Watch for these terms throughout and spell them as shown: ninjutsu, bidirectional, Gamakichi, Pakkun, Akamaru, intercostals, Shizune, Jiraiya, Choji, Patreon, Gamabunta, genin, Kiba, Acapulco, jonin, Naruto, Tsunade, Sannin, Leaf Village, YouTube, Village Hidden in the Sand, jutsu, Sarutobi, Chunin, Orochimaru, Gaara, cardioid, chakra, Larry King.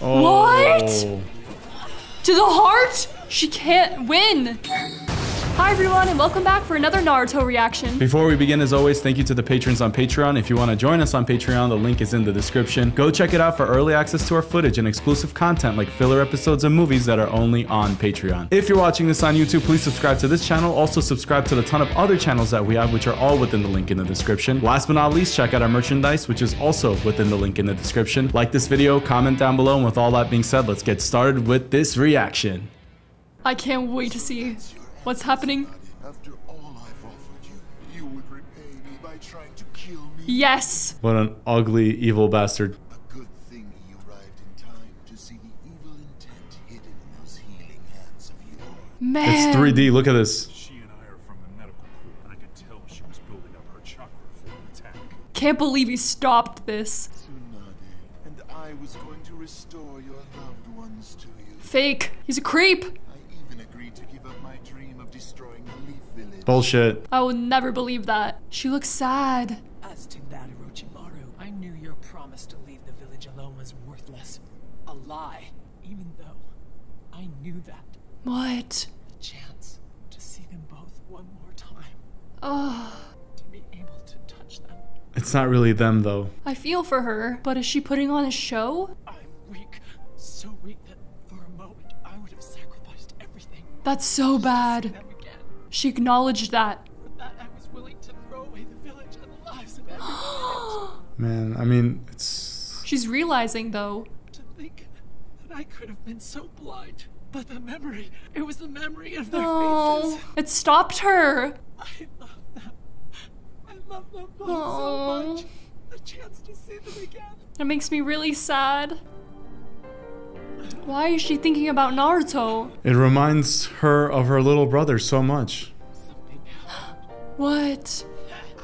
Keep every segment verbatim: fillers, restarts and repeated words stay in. Oh. What? To the heart? She can't win. Hi everyone, and welcome back for another Naruto reaction. Before we begin, as always, thank you to the patrons on Patreon. If you want to join us on Patreon, the link is in the description. Go check it out for early access to our footage and exclusive content like filler episodes and movies that are only on Patreon. If you're watching this on YouTube, please subscribe to this channel. Also subscribe to the ton of other channels that we have, which are all within the link in the description. Last but not least, check out our merchandise, which is also within the link in the description. Like this video, comment down below, and with all that being said, let's get started with this reaction. I can't wait to see what's happening. After all I've offered you, you would repay me by trying to kill me. Yes. What an ugly, evil bastard. A good thing he arrived in time to see the evil intent hidden in those healing hands of yours. Man. It's three D, look at this. She and I are from the medical pool, and I could tell she was building up her chakra for an attack. Can't believe he stopped this. Tsunade, and I was going to restore your loved ones to you. Fake. He's a creep. Destroying the Leaf Village. Bullshit. I would never believe that. She looks sad. As to that, Orochimaru, I knew your promise to leave the village alone was worthless. A lie, even though I knew that. What? The chance to see them both one more time. Ugh. To be able to touch them. It's not really them, though. I feel for her, but is she putting on a show? I'm weak. So weak that for a moment I would have sacrificed everything. That's so bad. She acknowledged that. For that, I was willing to throw away the village and the lives of everyone. Man, I mean, it's... She's realizing, though. To think that I could have been so blind, but the memory, it was the memory of their oh, faces. It stopped her. I love them. I love them both oh. so much. The chance to see them again. It makes me really sad. Why is she thinking about Naruto? It reminds her of her little brother so much. Something. What?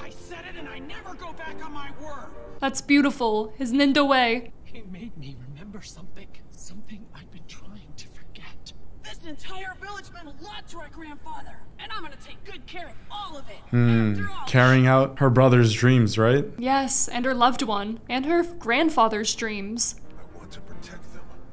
I said it and I never go back on my word. That's beautiful. His ninja way. He made me remember something. Something I've been trying to forget. This entire village meant a lot to our grandfather. And I'm going to take good care of all of it. Mm, all carrying out her brother's dreams, right? Yes, and her loved one. And her grandfather's dreams. I want to protect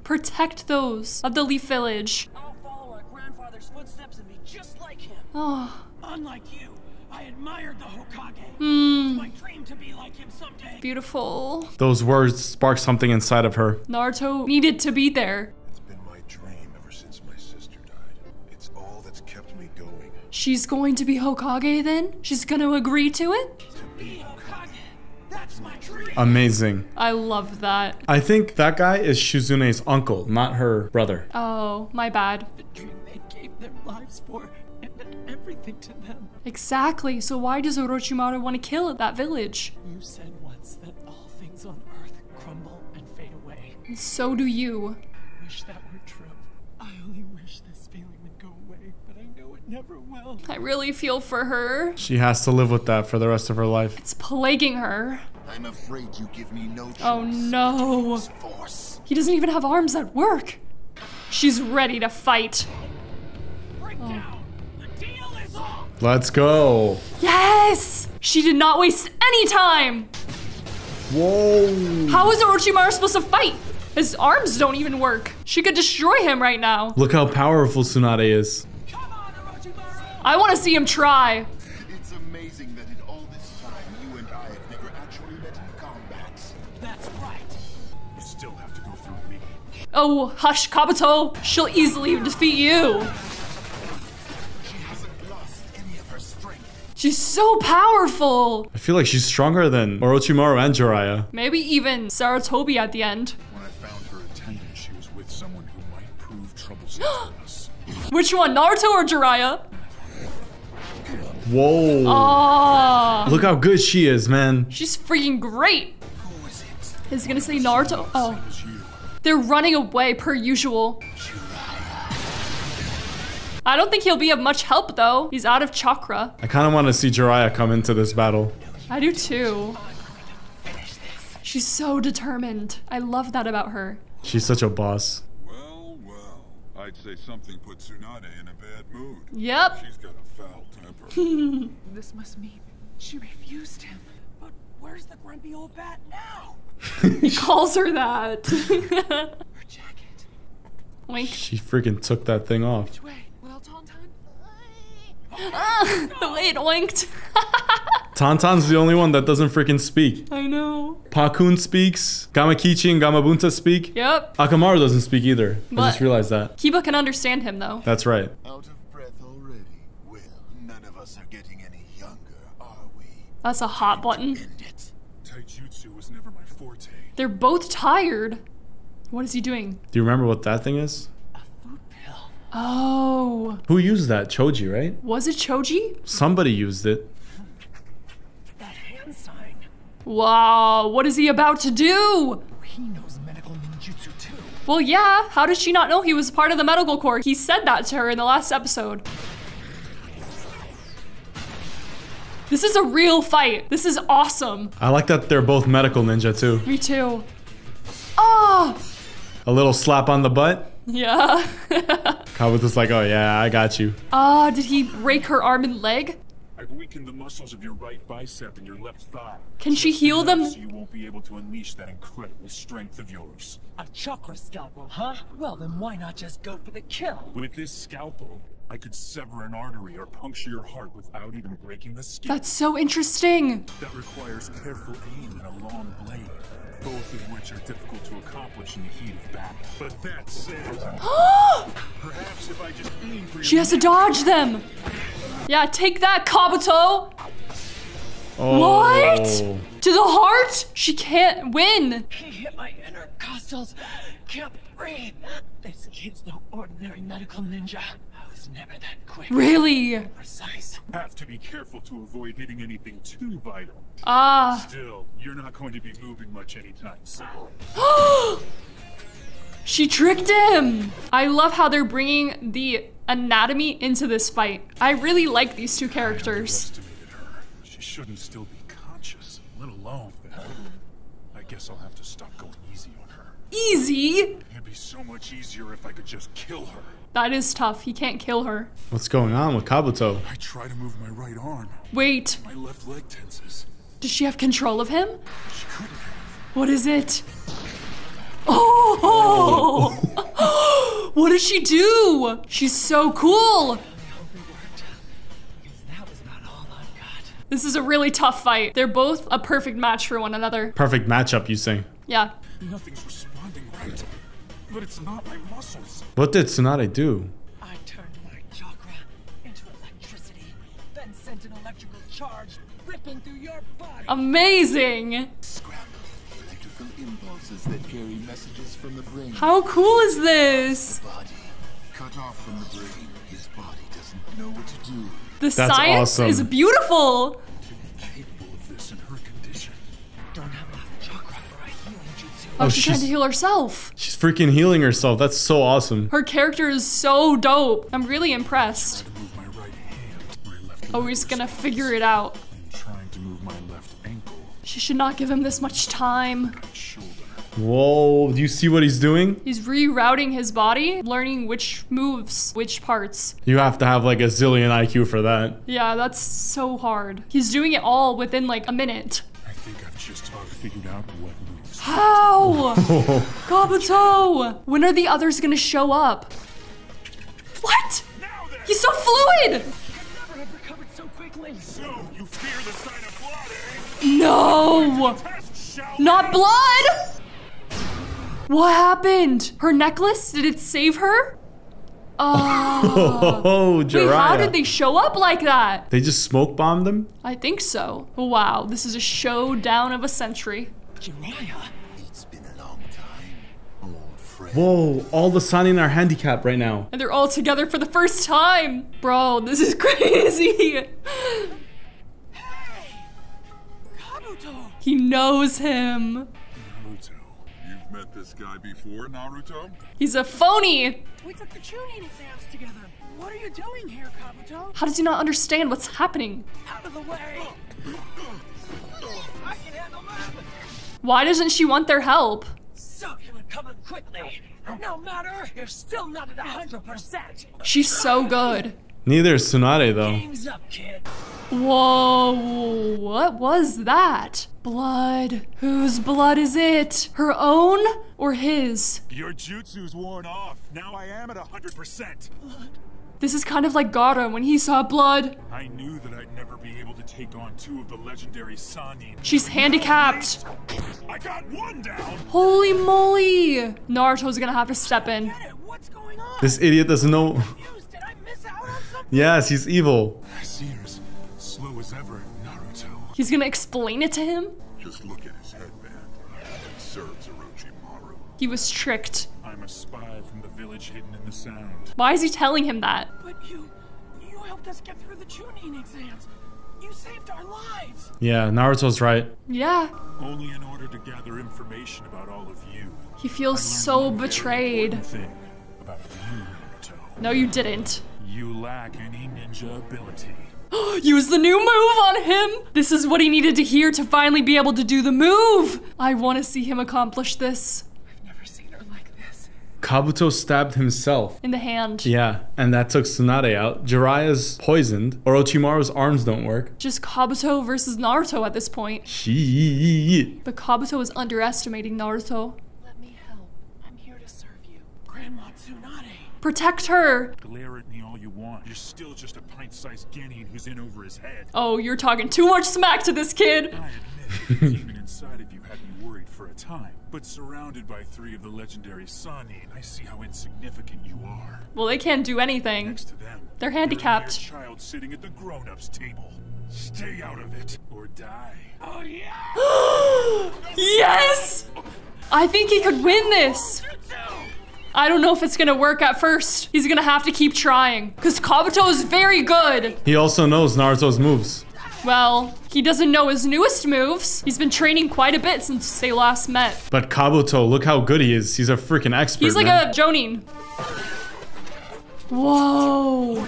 Protect those of the Leaf Village. I'll follow our grandfather's footsteps and be just like him. Oh. Unlike you, I admired the Hokage. Mm. It's my dream to be like him someday. Beautiful. Those words sparked something inside of her. Naruto needed to be there. It's been my dream ever since my sister died. It's all that's kept me going. She's going to be Hokage then? She's going to agree to it? To be Hokage. That's my dream. Amazing. I love that. I think that guy is Shizune's uncle, not her brother. Oh, my bad. The dream they gave their lives for, it meant everything to them. Exactly. So why does Orochimaru want to kill that village? You said once that all things on earth crumble and fade away. And so do you. I wish that were true. I only wish this feeling would go away, but I know it never will. I really feel for her. She has to live with that for the rest of her life. It's plaguing her. I'm afraid you give me no choice. Oh no. Force. He doesn't even have arms that work. She's ready to fight. Break down. The deal is off. Let's go. Yes! She did not waste any time. Whoa. How is Orochimaru supposed to fight? His arms don't even work. She could destroy him right now. Look how powerful Tsunade is. Come on, Orochimaru! I want to see him try. It's amazing that in all this time, you and I have never actually met in combat. That's right. You still have to go through me. Oh, hush, Kabuto. She'll easily defeat you. She hasn't lost any of her strength. She's so powerful. I feel like she's stronger than Orochimaru and Jiraiya. Maybe even Sarutobi at the end. Which one, Naruto or Jiraiya? Whoa. Oh. Look how good she is, man. She's freaking great. Who is it? Is he gonna say Naruto? Oh. They're running away per usual. I don't think he'll be of much help, though. He's out of chakra. I kind of want to see Jiraiya come into this battle. I do too. She's so determined. I love that about her. She's such a boss. I'd say something put Tsunade in a bad mood. Yep. She's got a foul temper. This must mean she refused him. But where's the grumpy old bat now? He calls her that. Her Wink. She freaking took that thing off. Ah, the way it winked. Tantan's the only one that doesn't freaking speak. I know. Pakkun speaks. Gamakichi and Gamabunta speak. Yep. Akamaru doesn't speak either. But I just realized that. Kiba can understand him though. That's right. Out of breath already. Well, none of us are getting any younger, are we? That's a hot button. Taijutsu was never my forte. They're both tired. What is he doing? Do you remember what that thing is? Oh. Who used that? Choji, right? Was it Choji? Somebody used it. That hand sign. Wow, what is he about to do? He knows medical ninjutsu too. Well, yeah. How does she not know he was part of the medical corps? He said that to her in the last episode. This is a real fight. This is awesome. I like that they're both medical ninja too. Me too. Ah! Oh. A little slap on the butt. Yeah. Kabuto's like, oh yeah, I got you. Ah, uh, did he break her arm and leg? I've weakened the muscles of your right bicep and your left thigh. Can she heal them? So you won't be able to unleash that incredible strength of yours. A chakra scalpel, huh? Well, then why not just go for the kill? With this scalpel, I could sever an artery or puncture your heart without even breaking the skin. That's so interesting. That requires careful aim and a long blade. Both of which are difficult to accomplish in the heat of battle. But that said, perhaps if I just aim for you. She has to dodge them. Yeah, take that, Kabuto. Oh. What? To the heart? She can't win. He hit my intercostals. Can't breathe. This kid's no ordinary medical ninja. I was never that quick. Really? Precise. Have to be careful to avoid hitting anything too vital. Ah. Still, you're not going to be moving much anytime soon. She tricked him. I love how they're bringing the anatomy into this fight. I really like these two characters. I underestimated her. She shouldn't still be conscious, let alone that. I guess I'll have to stop going easy on her. Easy? It'd be so much easier if I could just kill her. That is tough. He can't kill her. What's going on with Kabuto? I try to move my right arm. Wait. My left leg tenses. Does she have control of him? She couldn't have. What is it? Oh! Oh. What does she do? She's so cool. This is a really tough fight. They're both a perfect match for one another. Perfect matchup, you say? Yeah. Nothing's responding right. But it's not my muscles. What did Tsunade do? I turned my chakra into electricity, then sent an electrical charge ripping through your body. Amazing! Scrambling the electrical impulses that carry messages from the brain. How cool is this? Body cut off from the brain. His body doesn't know what to do. The That's science awesome. Is beautiful. Capable of this in her condition. Don't have enough chakra for a healing jutsu. Oh, oh she's, she's trying to heal herself. Freaking healing herself. That's so awesome. Her character is so dope. I'm really impressed. My right hand, my left oh, he's gonna figure it out. Trying to move my left ankle. She should not give him this much time. Whoa, do you see what he's doing? He's rerouting his body, learning which moves, which parts. You have to have like a zillion I Q for that. Yeah, that's so hard. He's doing it all within like a minute. I think I've just about figured out what moves. How? Kabuto! When are the others gonna show up? What? He's so fluid! I've never recovered so quickly. So you fear the sign of blood, eh? No! Not blood! What happened? Her necklace? Did it save her? Oh, oh Jiraiya. Wait, how did they show up like that? They just smoke bombed them? I think so. Wow, this is a showdown of a century. Jiraiya. It's been a long time, old friend. Whoa, all the Sannin are handicapped right now. And they're all together for the first time. Bro, this is crazy. Hey, Kabuto. He knows him. Naruto. You've met this guy before, Naruto? He's a phony. We took the Chunin exams together. What are you doing here, Kabuto? How does he not understand what's happening? Out of the way. I can handle that. Why doesn't she want their help? Succulent coming quickly. No matter, you're still not at one hundred percent. She's so good. Neither is Tsunade though. Game's up, kid. Whoa, what was that? Blood. Whose blood is it? Her own or his? Your jutsu's worn off. Now I am at one hundred percent. Blood. This is kind of like Gaara when he saw blood. I knew that I'd never be able to take on two of the legendary Sannin. She's handicapped. I got one down. Holy moly. Naruto's gonna have to step in. What's going on? This idiot doesn't know. Did I miss out on something? Yes, he's evil. Seems slow as ever, Naruto. He's gonna explain it to him? Just look at his headband. It serves Orochimaru. He was tricked. I'm a spy from the village hidden in the sand. Why is he telling him that? But you, you helped us get through the Chunin exams. You saved our lives. Yeah, Naruto's right. Yeah. Only in order to gather information about all of you. He feels so betrayed. Thing about you, Naruto. No, you didn't. You lack any ninja ability. Use the new move on him. This is what he needed to hear to finally be able to do the move. I want to see him accomplish this. Kabuto stabbed himself. In the hand. Yeah, and that took Tsunade out. Jiraiya's poisoned. Orochimaru's arms don't work. Just Kabuto versus Naruto at this point. Shit. But Kabuto is underestimating Naruto. Let me help. I'm here to serve you. Grandma Tsunade. Protect her. Glare at me all you want. You're still just a pint-sized genin who's in over his head. Oh, you're talking too much smack to this kid. I admit, the demon inside of you had me worried for a time. But surrounded by three of the legendary Sannin, I see how insignificant you are. Well, they can't do anything. Next to them, they're handicapped. A child sitting at the grown-ups table. Stay out of it or die. Oh yeah! Yes! I think he could win this. I don't know if it's gonna work at first. He's gonna have to keep trying because Kabuto is very good. He also knows Naruto's moves. Well, he doesn't know his newest moves. He's been training quite a bit since they last met. But Kabuto, look how good he is. He's a freaking expert. He's like man. a Jonin. Whoa.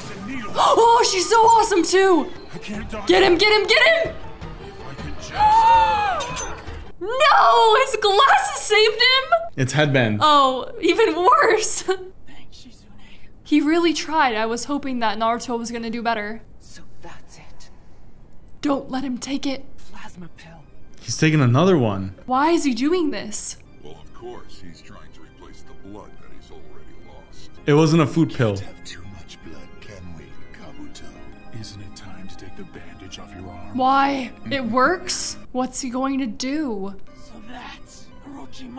Oh, she's so awesome too. Get him, get him, get him. No, his glasses saved him. It's headband. Oh, even worse. Thanks, Shizune. He really tried. I was hoping that Naruto was going to do better. Don't let him take it. Plasma pill. He's taking another one. Why is he doing this? Well, of course, he's trying to replace the blood that he's already lost. It wasn't a food we pill. Can't have too much blood, can we, Kabuto? Isn't it time to take the bandage off your arm? Why? It works? What's he going to do? So that's Orochimaru.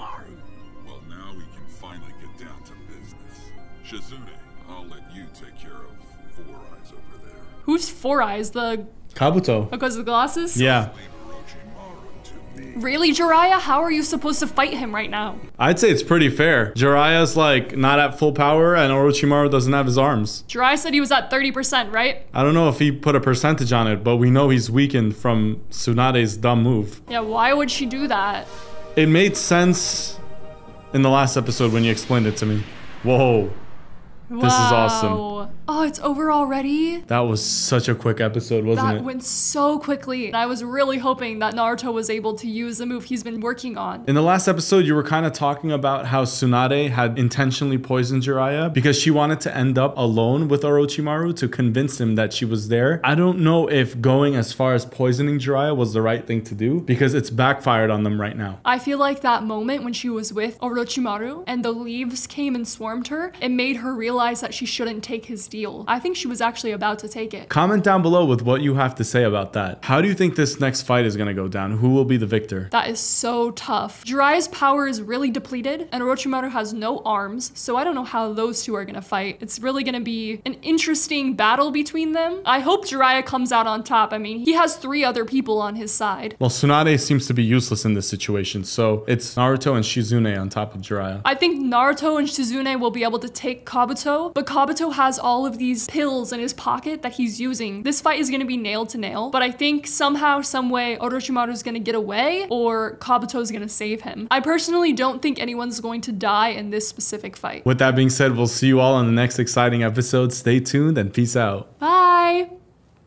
Well, now we can finally get down to business. Shizune, I'll let you take care of Four Eyes over there. Who's Four Eyes? The... Kabuto. Because of the glasses? Yeah. Really, Jiraiya? How are you supposed to fight him right now? I'd say it's pretty fair. Jiraiya's like not at full power and Orochimaru doesn't have his arms. Jiraiya said he was at thirty percent, right? I don't know if he put a percentage on it, but we know he's weakened from Tsunade's dumb move. Yeah, why would she do that? It made sense in the last episode when you explained it to me. Whoa. Wow. This is awesome. Oh, it's over already? That was such a quick episode, wasn't it? That went so quickly. And I was really hoping that Naruto was able to use the move he's been working on. In the last episode, you were kind of talking about how Tsunade had intentionally poisoned Jiraiya because she wanted to end up alone with Orochimaru to convince him that she was there. I don't know if going as far as poisoning Jiraiya was the right thing to do because it's backfired on them right now. I feel like that moment when she was with Orochimaru and the leaves came and swarmed her, it made her realize that she shouldn't take his deal. I think she was actually about to take it. Comment down below with what you have to say about that. How do you think this next fight is going to go down? Who will be the victor? That is so tough. Jiraiya's power is really depleted and Orochimaru has no arms, so I don't know how those two are going to fight. It's really going to be an interesting battle between them. I hope Jiraiya comes out on top. I mean, he has three other people on his side. Well, Tsunade seems to be useless in this situation, so it's Naruto and Shizune on top of Jiraiya. I think Naruto and Shizune will be able to take Kabuto, but Kabuto has all all of these pills in his pocket that he's using. This fight is going to be nail to nail, but I think somehow, some way, Orochimaru is going to get away or Kabuto is going to save him. I personally don't think anyone's going to die in this specific fight. With that being said, we'll see you all on the next exciting episode. Stay tuned and peace out. Bye.